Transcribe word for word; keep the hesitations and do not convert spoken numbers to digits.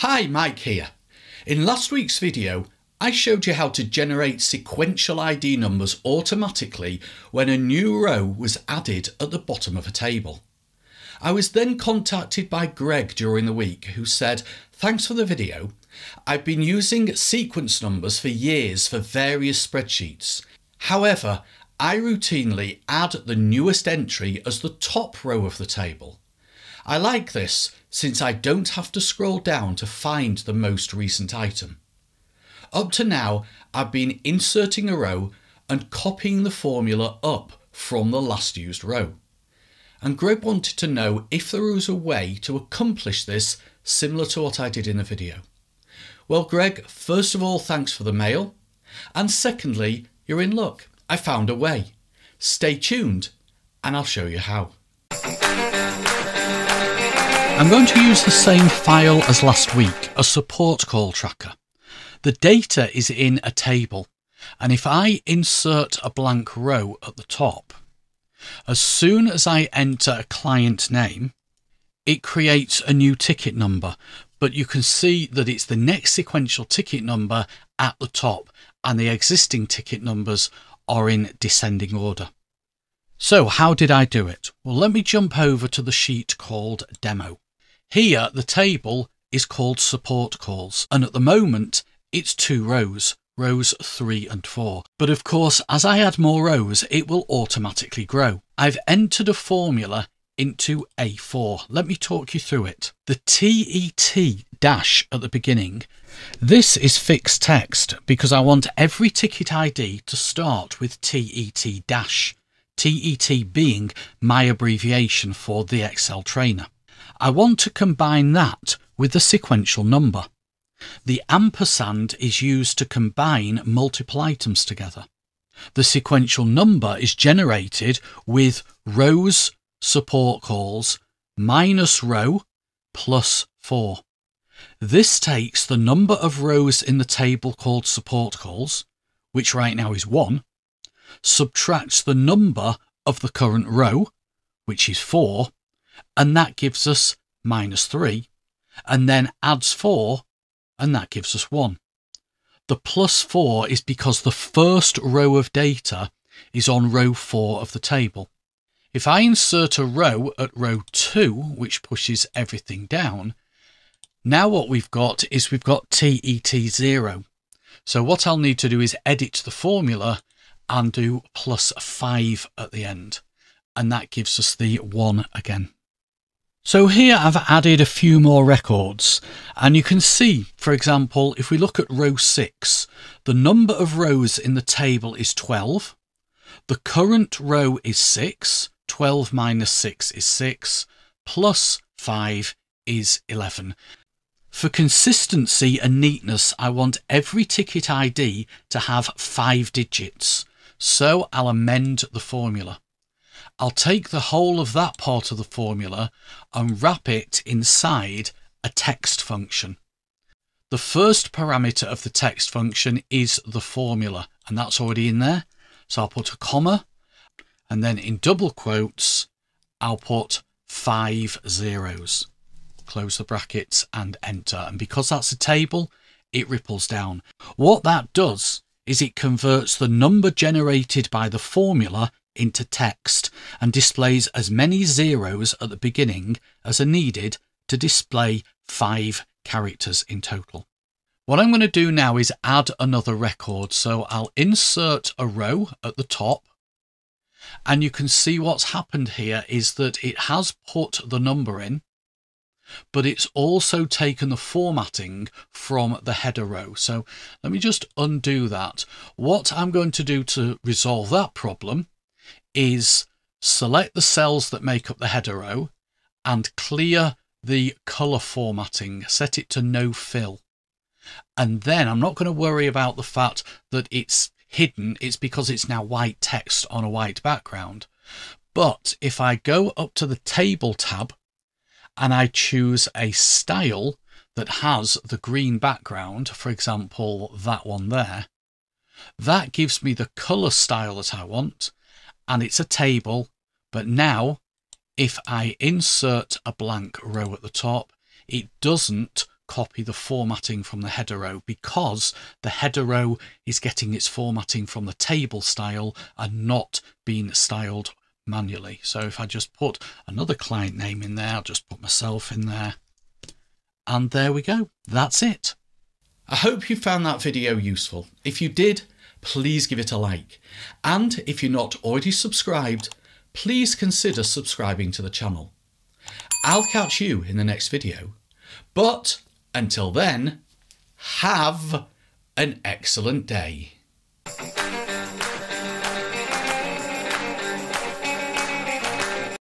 Hi, Mike here. In last week's video, I showed you how to generate sequential I D numbers automatically when a new row was added at the bottom of a table. I was then contacted by Greg during the week, who said, "Thanks for the video. I've been using sequence numbers for years for various spreadsheets. However, I routinely add the newest entry as the top row of the table. I like this since I don't have to scroll down to find the most recent item. Up to now, I've been inserting a row and copying the formula up from the last used row." And Greg wanted to know if there was a way to accomplish this similar to what I did in the video. Well, Greg, first of all, thanks for the mail. And secondly, you're in luck. I found a way. Stay tuned and I'll show you how. I'm going to use the same file as last week, a support call tracker. The data is in a table, and if I insert a blank row at the top, as soon as I enter a client name, it creates a new ticket number, but you can see that it's the next sequential ticket number at the top, and the existing ticket numbers are in descending order. So how did I do it? Well, let me jump over to the sheet called Demo. Here, the table is called Support Calls, and at the moment, it's two rows, rows three and four. But of course, as I add more rows, it will automatically grow. I've entered a formula into A four. Let me talk you through it. The T E T dash at the beginning, this is fixed text because I want every ticket I D to start with T E T dash, T E T being my abbreviation for the Excel trainer. I want to combine that with the sequential number. The ampersand is used to combine multiple items together. The sequential number is generated with rows support calls minus row plus four. This takes the number of rows in the table called support calls, which right now is one, subtracts the number of the current row, which is four, and that gives us minus three, and then adds four, and that gives us one. The plus four is because the first row of data is on row four of the table. If I insert a row at row two, which pushes everything down, now what we've got is we've got T E T zero. So what I'll need to do is edit the formula and do plus five at the end, and that gives us the one again. So here I've added a few more records, and you can see, for example, if we look at row six, the number of rows in the table is twelve, the current row is six, twelve minus six is six, plus five is eleven. For consistency and neatness, I want every ticket I D to have five digits. So I'll amend the formula. I'll take the whole of that part of the formula and wrap it inside a text function. The first parameter of the text function is the formula, and that's already in there. So I'll put a comma, and then in double quotes, I'll put five zeros. Close the brackets and enter. And because that's a table, it ripples down. What that does is it converts the number generated by the formula into text and displays as many zeros at the beginning as are needed to display five characters in total. What I'm going to do now is add another record. So I'll insert a row at the top, and you can see what's happened here is that it has put the number in, but it's also taken the formatting from the header row. So let me just undo that. What I'm going to do to resolve that problem is select the cells that make up the header row and clear the color formatting, set it to no fill. And then I'm not going to worry about the fact that it's hidden. It's because it's now white text on a white background. But if I go up to the table tab, and I choose a style that has the green background, for example, that one there, that gives me the color style that I want, and it's a table. But now if I insert a blank row at the top, it doesn't copy the formatting from the header row, because the header row is getting its formatting from the table style and not being styled manually. So if I just put another client name in there, I'll just put myself in there. And there we go. That's it. I hope you found that video useful. If you did, please give it a like. And if you're not already subscribed, please consider subscribing to the channel. I'll catch you in the next video. But until then, have an excellent day.